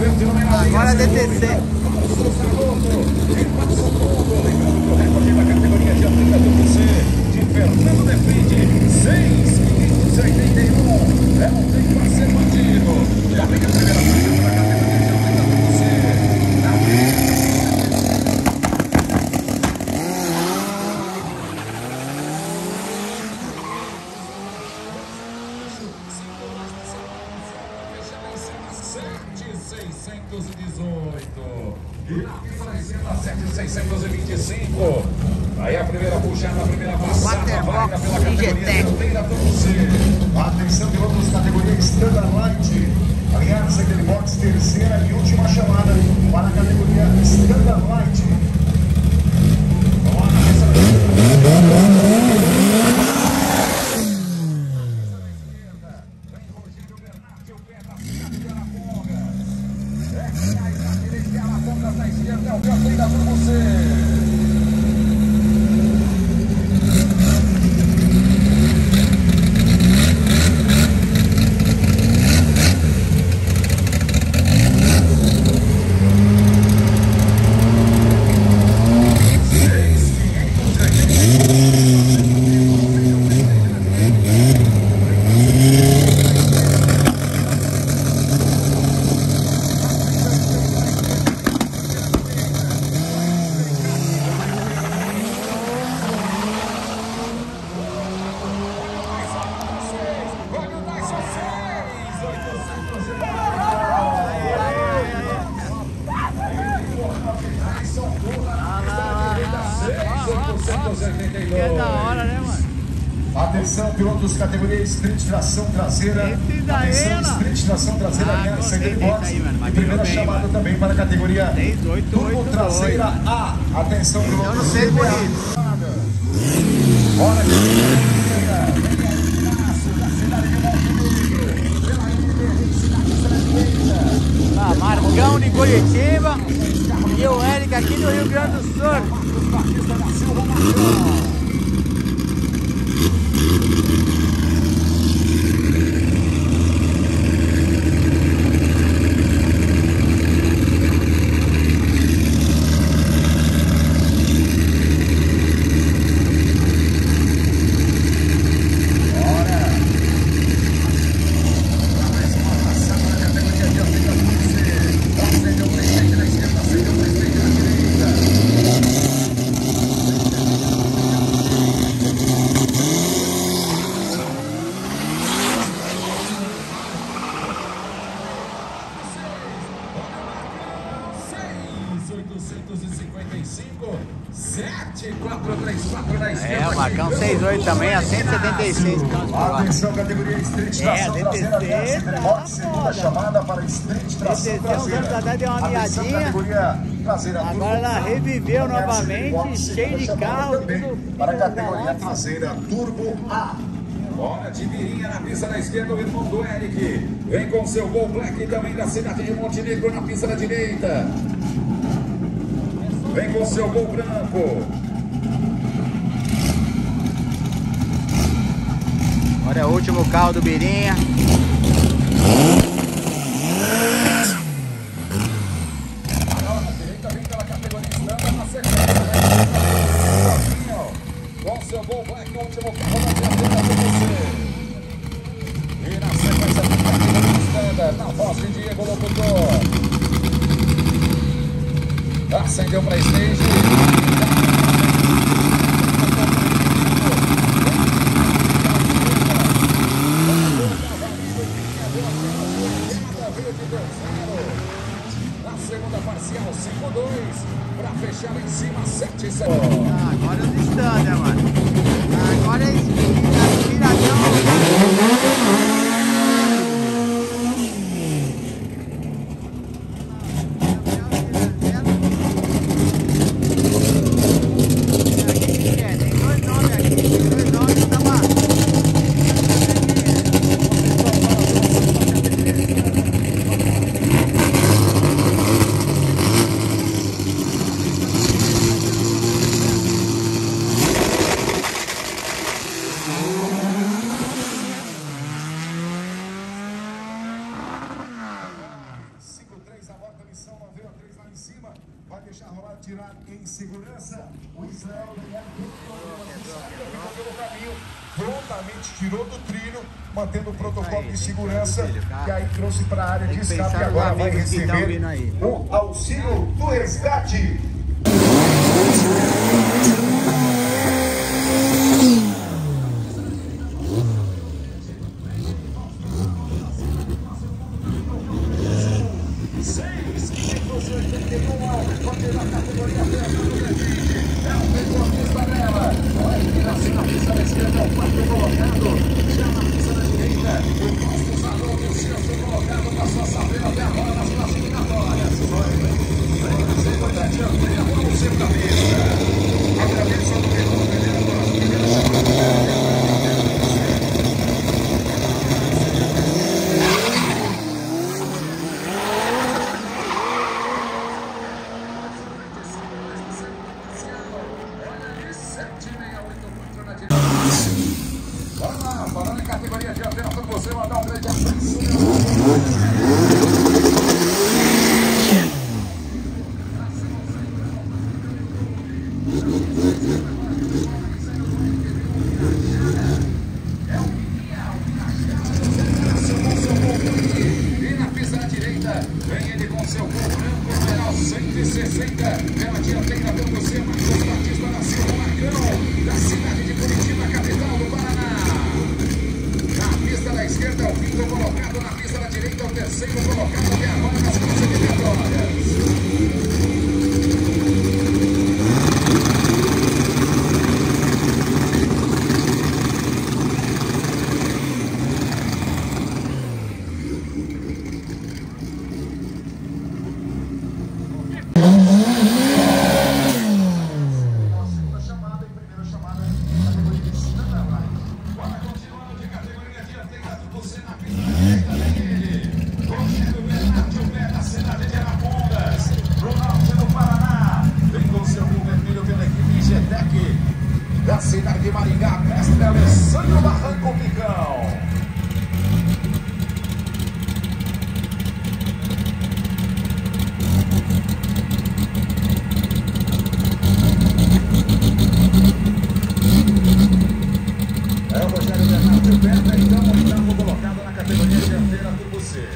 Agora DTC. Aí a primeira puxada, a primeira passada, válida pela categoria Esteira Doce. Atenção, pilotos, categoria Standard Light. Aliás, aquele box, terceira e última chamada para a categoria Standard Light. Vamos lá, atenção, pilotos, categoria Sprint Tração Traseira. Atenção, Sprint Tração Traseira, aliás, Second Box. E primeira chamada também para a categoria Turbo Traseira A. Atenção, pilotos. Eu não sei por isso. Bora, Marcão de Curitiba e o Eric aqui do Rio Grande do Sul. Marcão 68 também, a 176. Atenção, categoria Street Tração Traseira. Segunda chamada para Street Tração Traseira. Atenção, categoria traseira. Agora ela reviveu novamente, cheio de carro. Para a categoria traseira Turbo A. Bora de Beirinha na pista da esquerda, o irmão do Eric. Vem com seu gol black também da cidade de Montenegro na pista da direita. Vem com seu gol branco. Olha o último carro do Beirinha. Agora a direita vem pela categoria Standard na sequência. Com seu gol black, o último carro da direita do você. E na sequência vem pela categoria Standard, na voz de Diego Locutor. Acendeu para a stage. Agora é distante, né, mano? Agora é vai deixar rolar, tirar em segurança. O Israel pelo caminho, prontamente tirou do trilho, mantendo o protocolo de segurança, e aí trouxe para a área de escape e agora vai receber o auxílio do resgate. Da cidade de Maringá, mestre Alessandro Barranco Picão. É o Rogério Bernardo de Pedra, então oitavo colocado na categoria dianteira do você.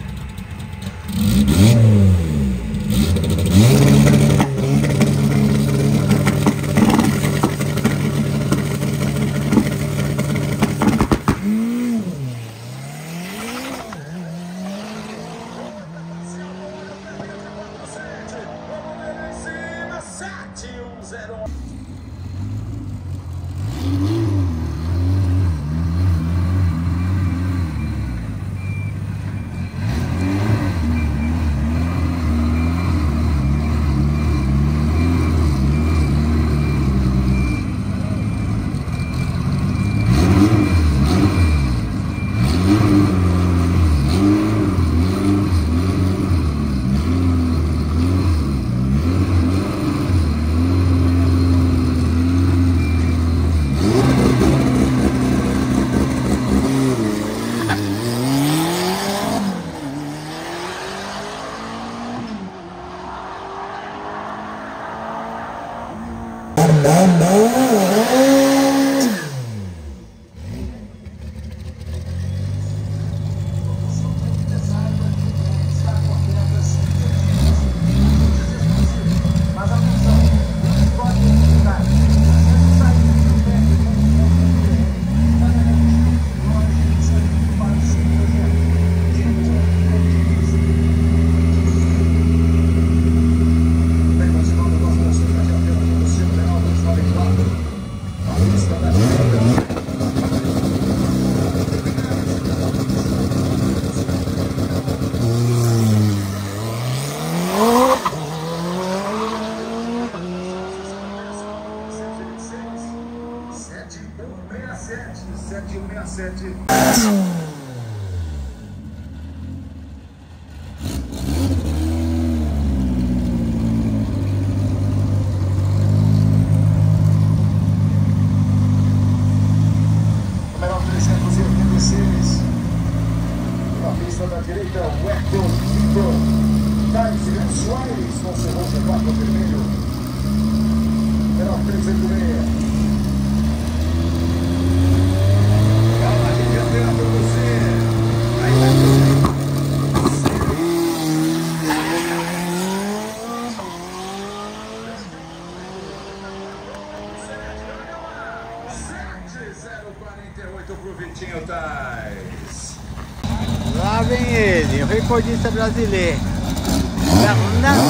Direita, o Eric, o Beirinha, o Soares, conservou o G4 vermelho. Martinho Tais. Lá vem ele, o recordista brasileiro. Na